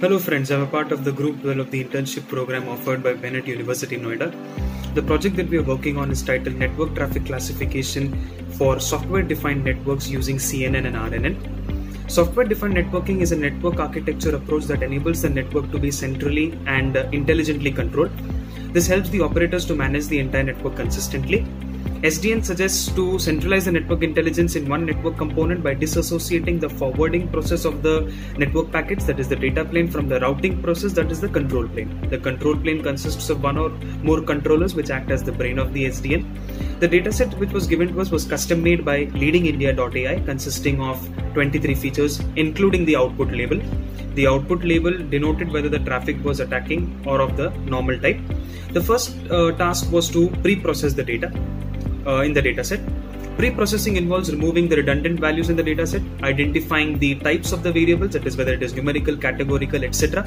Hello friends, I'm a part of the group 12 of the internship program offered by Bennett University Noida. The project that we are working on is titled Network Traffic Classification for Software-Defined Networks using CNN and RNN. Software-defined networking is a network architecture approach that enables the network to be centrally and intelligently controlled. This helps the operators to manage the entire network consistently. SDN suggests to centralize the network intelligence in one network component by disassociating the forwarding process of the network packets, that is the data plane, from the routing process, that is the control plane. The control plane consists of one or more controllers which act as the brain of the SDN. The dataset which was given to us was custom made by leadingindia.ai, consisting of 23 features including the output label. The output label denoted whether the traffic was attacking or of the normal type. The first task was to pre-process the data. In the dataset, pre-processing involves removing the redundant values in the dataset, identifying the types of the variables, that is whether it is numerical, categorical, etc.,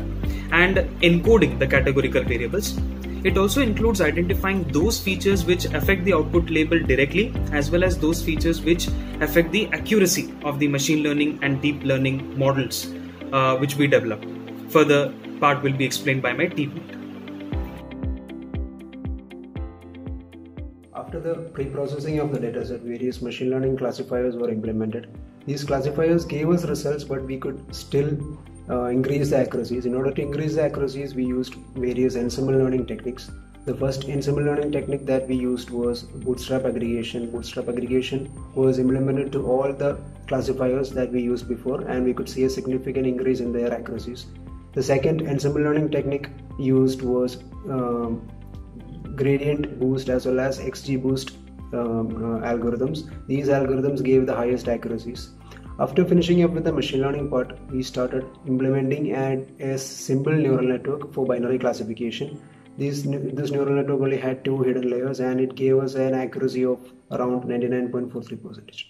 and encoding the categorical variables. It also includes identifying those features which affect the output label directly, as well as those features which affect the accuracy of the machine learning and deep learning models which we develop. Further part will be explained by my teammate. After the pre-processing of the dataset, various machine learning classifiers were implemented. These classifiers gave us results, but we could still increase the accuracies. In order to increase the accuracies, we used various ensemble learning techniques. The first ensemble learning technique that we used was bootstrap aggregation. Bootstrap aggregation was implemented to all the classifiers that we used before, and we could see a significant increase in their accuracies. The second ensemble learning technique used was gradient boost as well as XG boost algorithms. These algorithms gave the highest accuracies. After finishing up with the machine learning part, we started implementing a simple neural network for binary classification. This neural network only had 2 hidden layers, and it gave us an accuracy of around 99.43%.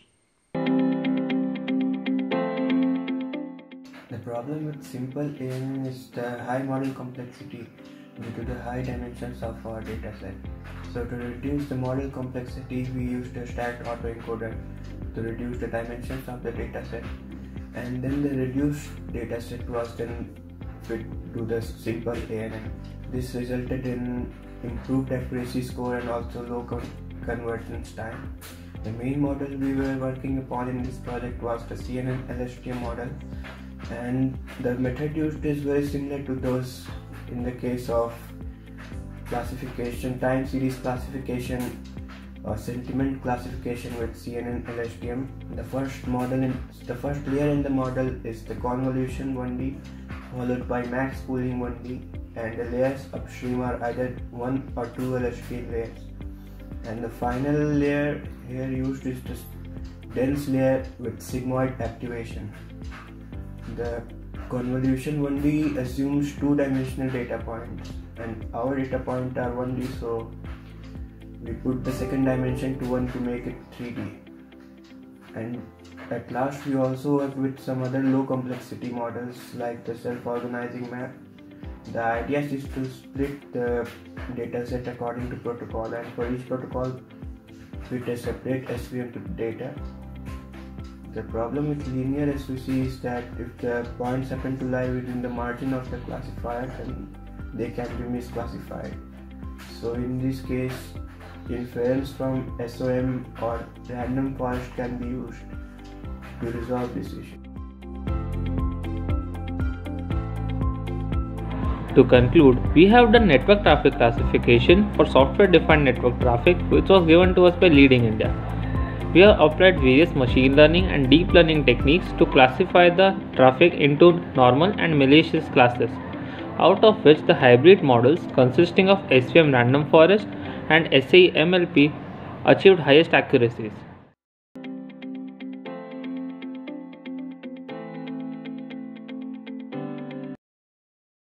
The problem with simple ANN is the high model complexity due to the high dimensions of our dataset. So to reduce the model complexity, we used a stacked autoencoder to reduce the dimensions of the dataset, and then the reduced dataset was then fit to the simple ANN. This resulted in improved accuracy score and also low convergence time. The main model we were working upon in this project was the CNN LSTM model, and the method used is very similar to those in the case of classification, time series classification or sentiment classification with CNN LSTM. The first layer in the model is the convolution 1D, followed by max pooling 1D, and the layers upstream are either 1 or 2 LSTM layers. And the final layer here used is the dense layer with sigmoid activation. The convolution 1D assumes 2-dimensional data points, and our data points are 1D, so we put the second dimension to 1 to make it 3D. And at last we also worked with some other low complexity models like the self-organizing map. The idea is to split the dataset according to protocol, and for each protocol fit a separate SVM to data. The problem with linear SVC is that if the points happen to lie within the margin of the classifier, then they can be misclassified. So in this case, inference from SOM or random forest can be used to resolve this issue. To conclude, we have done network traffic classification for software-defined network traffic, which was given to us by Leading India. We have applied various machine learning and deep learning techniques to classify the traffic into normal and malicious classes, out of which the hybrid models consisting of SVM random forest and SAE MLP achieved highest accuracies.